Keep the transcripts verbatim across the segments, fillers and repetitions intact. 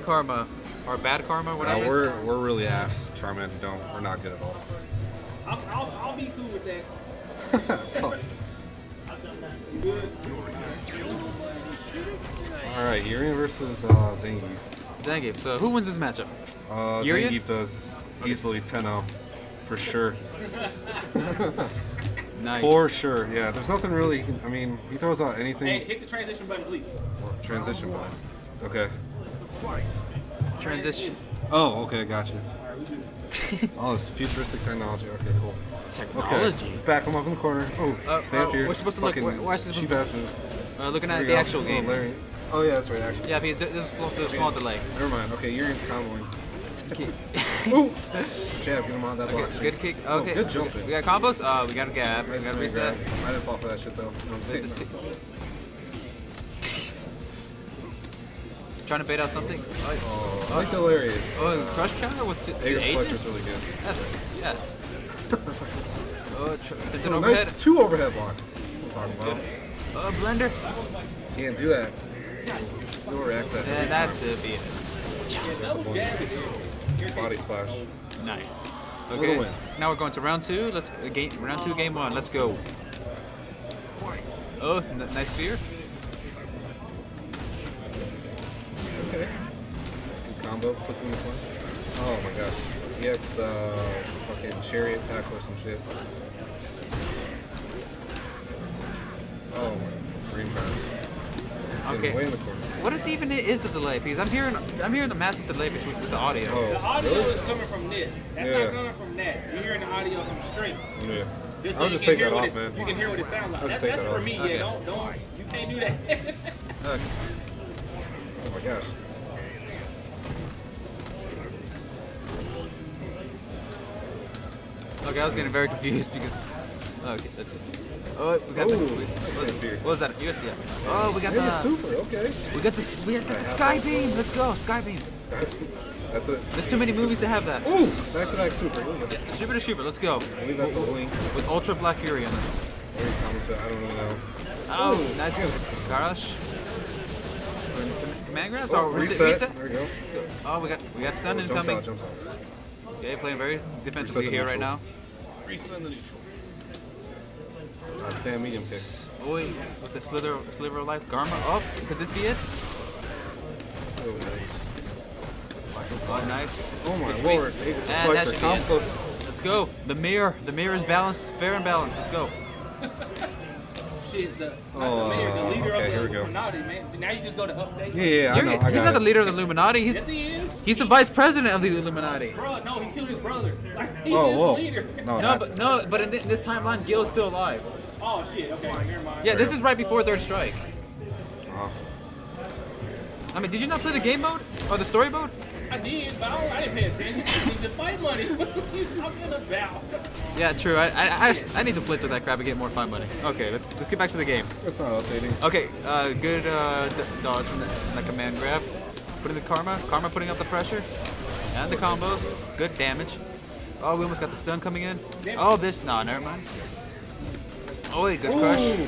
Karma or bad karma, whatever. No, we're we're really ass, Charmin. Don't we're not good at all. I'll I'll, I'll be cool with that. I've done that. You good? All right, Urien versus uh, Zangief. Zangief. So who wins this matchup? Uh, Zangief does easily ten oh, for sure. Nice. For sure. Yeah. There's nothing really. I mean, he throws out anything. Hey, hit the transition button, please. Transition button. Okay. Transition. Oh, okay, gotcha. Oh, it's futuristic technology. Okay, cool. Technology. Okay, let's back him up in the corner. Oh, uh, stand fierce. We're supposed to look. Why should cheap ass move? Uh, looking at the actual game. Lariat. Oh yeah, that's right. Actually. Yeah, because there's a okay. small delay. Never mind. Okay, you're in comboing. Ooh. Jab, get him on that block. Okay, good kick. Okay. Oh, good jumping. We got combos. Uh, we got a gap. Nice we got a reset. Grab. I didn't fall for that shit though. You know what trying to bait out something. Oh, I like the Lariat. Oh, crush counter with the Aegis? Really good. Yes, yes. Oh, it's an overhead. Nice two overhead blocks. That's what I'm talking about. Oh, blender. Can't do that. No reacts at yeah, that's it. Beat it. Body splash. Nice. Okay. Win. Now we're going to round two. Let's uh, game round two, game one. Let's go. Oh, nice sphere. Okay. Combo, puts him in the corner. Oh my gosh. He gets uh, fucking chariot tackle or some shit. Oh, green power. Okay. Way in the corner. What is even it is the delay? Because I'm hearing I'm hearing the massive delay between with the audio. Oh, the audio really? Is coming from this. That's yeah. not coming from that. You're hearing the audio from the stream. Yeah. Just so I'll just take that off, it, man. You can hear what it sounds like. That's, that's that for off. Me, okay. yeah. Don't don't you can't do that. Okay. Oh my gosh. Okay, I was getting very confused because. Okay, that's it. Oh, we got Ooh, the. We, what was that? A fierce? Yeah. Oh, we got yeah, the. Super. Okay. We got the. We got the right, sky beam. Let's go, sky beam. That's it. There's too many movies to have that. Ooh, back to back super. Yeah, super to super. Let's go. I believe that's a wing with ultra black Urien. I don't really know. Oh, Ooh. Nice move, Garrosh. Command grabs? Oh, reset. reset. There we go. Oh, we got we got stun oh, incoming. Out, jumps out. Okay, playing very defensively here right now. Reset the neutral. Uh, stand medium kick. Oh, with the slither, sliver of life. Karma up. Oh, could this be it? Oh, nice. Oh, nice. Oh my Good lord. It's a and that should be Let's go. The mirror. The mirror is balanced. Fair and balanced. Let's go. Shit, the, oh, the, mayor, the leader okay, of the Illuminati, man. Now you just go to update. Yeah, yeah, I know, I He's not it. the leader of the Illuminati. He's, yes, he is. He's the vice president of the Illuminati. Bro, no, he killed his brother. Like, he's oh, his leader. No, no but, no, but in, th in this timeline, Gil's still alive. Oh, shit, okay, never mind. Yeah, this is right before Third Strike. Oh. I mean, did you not play the game mode? Or the story mode? I did, but I, I didn't pay attention. I need to fight money. What are you talking about? Yeah, true. I I, I I need to flip through that crap and get more fight money. Okay, let's let's get back to the game. That's not updating. Okay, uh, good uh, dodge from the command grab. Putting the karma, karma putting up the pressure, and the combos. Good damage. Oh, we almost got the stun coming in. Oh, this. Nah, never mind. Oh, wait, good crush. Ooh,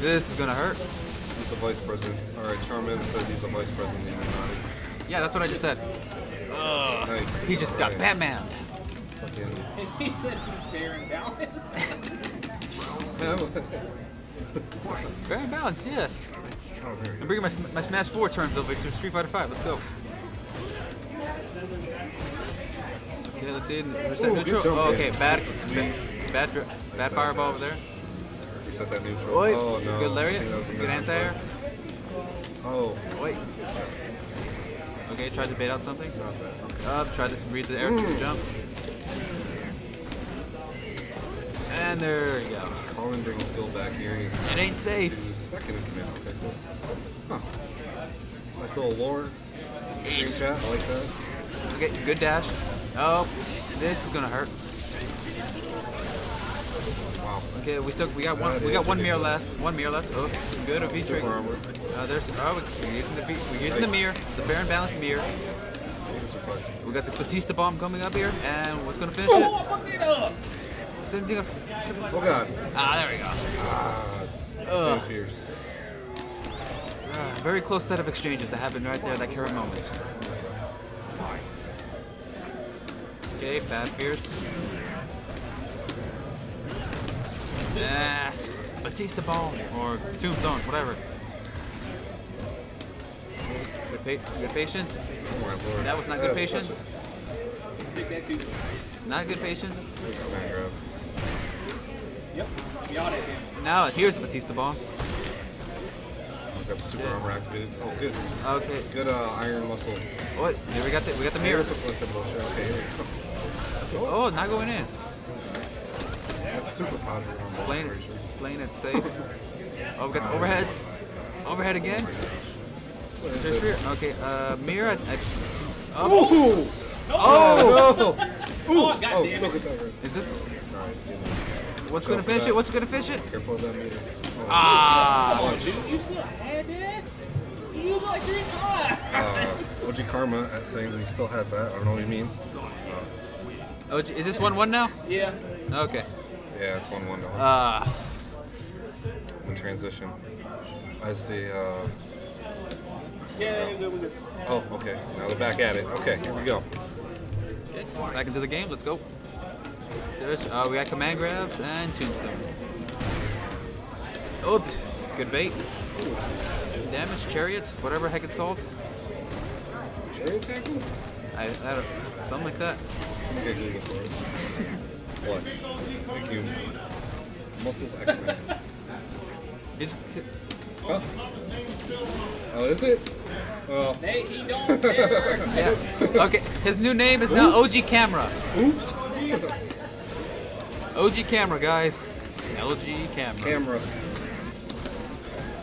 this is gonna hurt. He's the vice president. All right, Charmin says he's the vice president. Yeah. Yeah, that's what I just said. Ugh. Nice. He just All got right. Batman. He said he's fair and balanced. Fair and balanced, yes. I'm bringing my, my Smash four turns over to Street Fighter five. Let's go. Okay, let's see. Reset Ooh, neutral. Oh, okay, bad, bad, bad, bad fireball over there. Reset that neutral. Wait. Oh, no. Good Lariat. Good anti-air. Oh. Wait. Okay, tried to bait out something. Up, tried to read the air to jump. And there you go. Colin brings skill back here. He's it ain't safe. Second in command. Okay, cool. Huh. Nice little lore. Screenshot, I like that. Okay, good dash. Oh, this is gonna hurt. Wow. Okay, we still we got one we got one mirror left. One mirror left. Oh, good a V trigger. Uh, there's oh, we're using the v, we're using the mirror, the fair and balanced mirror. We got the Batista bomb coming up here, and what's gonna finish it? Oh god! Ah, there we go. Ah, uh, Uh, very close set of exchanges that happened right there, that Kara moment. Okay, bad fierce. Ah, Batista bomb or tombstone, whatever. Good, pa good patience. That was not good patience. Not good patience. Yep. Now here's the Batista bomb. Got the super yeah. armor activated. Oh, good. Okay. Good uh, iron muscle. What? Oh, yeah, we got the we got the mirror. Okay. Oh, not going in. That's super positive. Playing it, playing it safe. Oh, we got the overheads. Overhead again. Oh okay. Uh, mirror. I, I, oh. Ooh. Oh. No. Ooh. Oh. God damn it. Is this? What's going to finish it? What's going to finish it? Careful of that meter. Oh, ah! Oh, you, you still had it? You look like you're not! Uh, oGBadKarma at saying that he still has that. I don't know what he means. Uh, O G, is this one one now? Yeah. Okay. Yeah, it's one one now. Ah. In transition. I see, uh... yeah, we're good, we're good. Oh, okay. Now they're back at it. Okay, here we go. Okay, back into the game. Let's go. Uh, we got command grabs and tombstone. Oh, good bait. Damage chariot, whatever heck it's called. Chariot tackle? I, I don't, something like that. Okay, good for it. What? Thank you. Muscles X-Men. Oh. Oh, is it? Oh. Hey, he don't care. Yeah. Okay, his new name is Oops. Now oGBadKarma. Oops. oGBadKarma, guys. L G Kamra. Camera.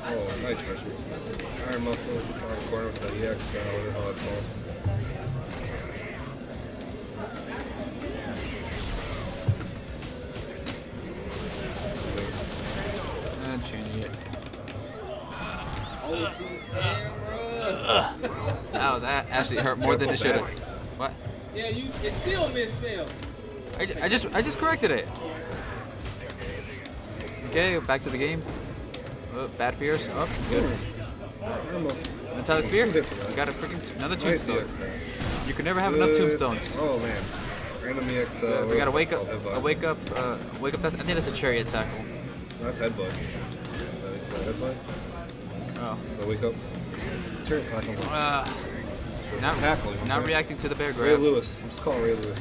Oh, nice pressure. Iron muscle. It's on the corner with the E X. I don't know how that's called. And change it. O G Kamra. Ow, that actually hurt more than it should have. What? Yeah, you. It still misspelled. I, I just I just corrected it. Okay, back to the game. Oh, bad fears. Oh, good. That's how the spear. We got a freaking another tombstone. You can never have enough tombstones. Oh man. Random E X. Uh, we got a wake up. A wake up. Uh, wake up. That's, I think that's a chariot tackle. That's headbutt. Headbutt. Oh. The wake up. Chariot tackle. Uh, not tackling. Okay. Not reacting to the bear grab. Ray Lewis. I'm just calling Ray Lewis.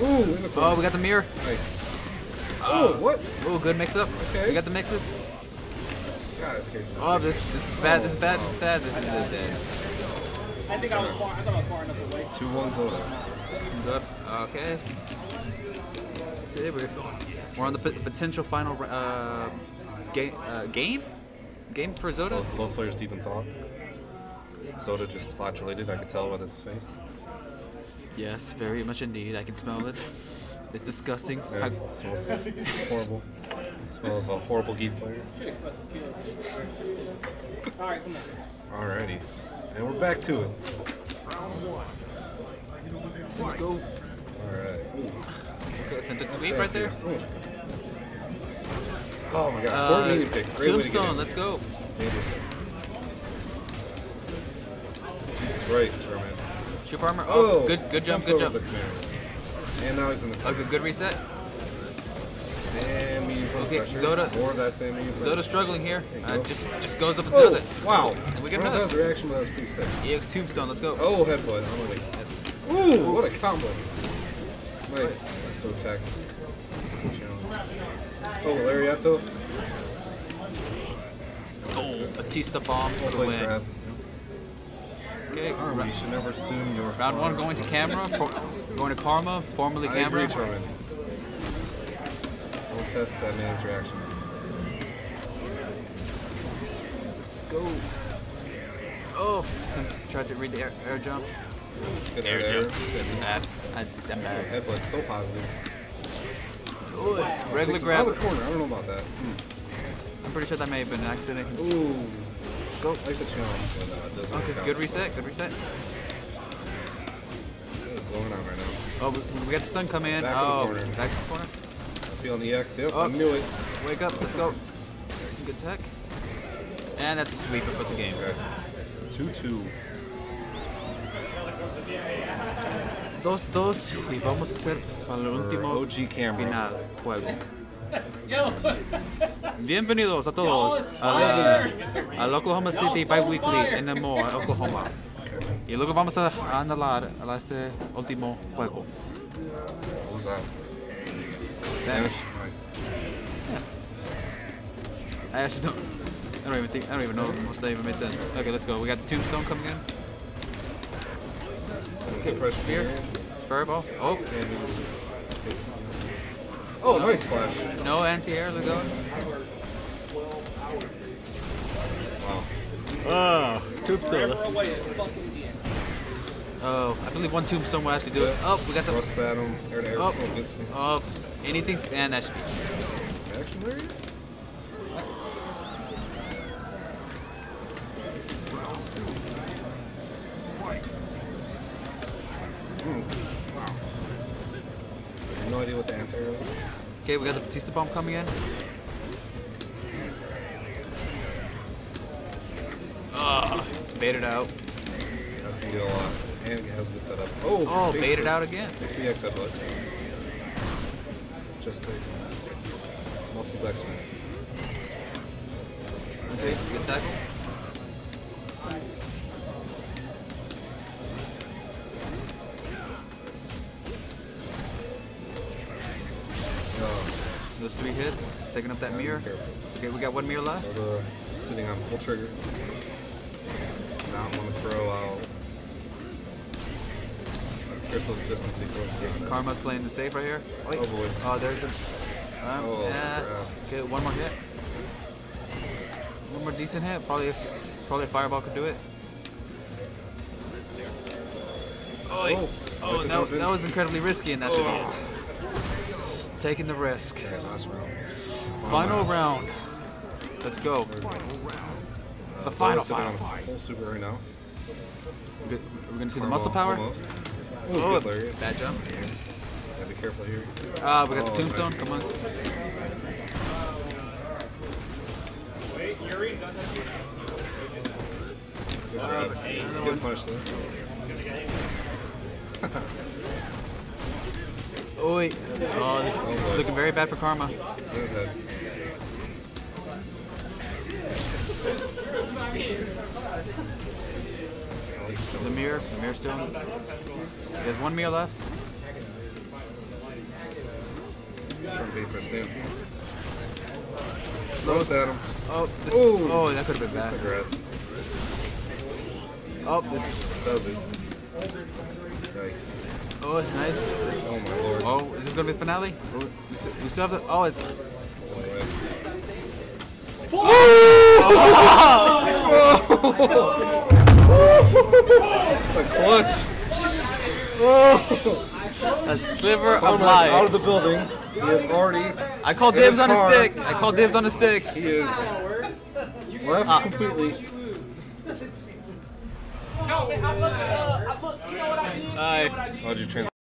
Ooh, in the corner. Oh, we got the mirror. Nice. Oh, uh, what? Oh, good mix-up. Okay. We got the mixes. God, it's oh, this this is bad. This is bad. This is bad. This is bad. I think I was far. I thought I was far enough away. Two ones over. Two up. Okay. That's it. We're we're on the potential final uh, game uh, game game for Zohta. Both, both players deep in thought. Zohta just flatulated. I could tell by his face. Yes, very much indeed. I can smell it. It's disgusting. Yeah, it smells horrible. It smells of a horrible Geef player. Alright, come on. Alrighty. And we're back to it. Let's go. Alright. Attempted sweep right there. Oh my gosh. Uh, Four medium pick. Great tombstone, let's go. That's right, German. Ship armor. Oh, oh, good, good jump, good jump. And now he's in the corner. Okay, good reset. And medium okay, pressure. Zohta. More of that same medium pressure. Zohta struggling here. Uh, just just goes up and oh, does it. Wow. And we get another. That was reaction, but that was pretty sick. E X tombstone, let's go. Oh, headbutt. I'm gonna... Ooh, what a combo. Nice. That's to attack. Oh, Lariato. Oh, Batista bomb for the win. Grab. Okay, you should never assume your round one going to Kamra, going to Karma, formerly Kamra. I agree, Charmin. Don't test that man's reactions. Let's go. Oh, tried to read the air, air jump. Good air, air jump. Bad. It's bad. Headbutt, so positive. Good. Regular grab. Out of the corner. I don't know about that. Hmm. I'm pretty sure that may have been an accident. Ooh. Go. Like the challenge, but uh, it doesn't okay, work out. Good reset, good reset. It's going on right now. Oh, we got the stun command. Back oh, the back to the corner. I feel on the X, yep, oh. I knew it. Wake up, let's go. Good tech. And that's a sweeper for the game. two two. Dos, dos, y vamos a hacer para el último final juego. Bienvenidos a todos al Oklahoma City Bi-Weekly en el Mall, Oklahoma. Y luego vamos a andar a este último juego. What was that? Sandwich. Nice. Yeah. I actually don't. I don't even think. I don't even know if that even made sense. Okay, let's go. We got the tombstone coming in. Okay, press spear. Fireball. Oh. Oh, no, nice splash. No anti-air, look out. Wow. Ah, tombstone. Oh, I believe one tombstone will actually do it. Oh, we got the. Thrust at him. Air to air. Oh. Oh, anything. And that should be. Action Lariat? No idea what the answer is. Okay, we got the Batista bomb coming in. Ah, baited out. That's gonna do a lot. And it has a good setup. Oh, oh baited out again. It's the X upload. It's just a muscles X-Men. Okay, good tackle. Those three hits, taking up that I'm mirror. Careful. Okay, we got one mirror left. So the, sitting on full trigger. Does not want to throw out. Crystal distance equals. Karma's playing the safe right here. Wait. Oh boy. Oh, there's a. Um, oh, uh, okay, one more hit. One more decent hit. Probably a, probably a fireball could do it. Oh, oh, oh that, that, that was incredibly risky in that oh. hit. Taking the risk. Okay, last round. Final, final round. round. Let's go. Final round. The final, so final. Full super right now. We're going to see Carmo, the muscle power. Almost. Oh, oh bad jump. Yeah. Yeah, be careful here. Ah, uh, we got oh, the tombstone. Come on. Wait, Urien doesn't have to. Good punch, though. Oh, wait. Oh, this is looking very bad for Karma. The mirror, the mirror still. He has one mirror left. Trying to bait for a stand. Slows at him. Oh, this, oh, that could have been bad. Oh, this does it. Yikes. Oh, nice. This, oh, my lord. Oh, is this going to be the finale? We still, we still have the... Oh, it's... Oh! The clutch! A sliver of life. Out of the building. He is already... I call dibs on a stick. I call dibs on a stick. He is... left ah. completely. No, man, I looked, uh, I looked, you know what I did? You know what I did? How'd you translate?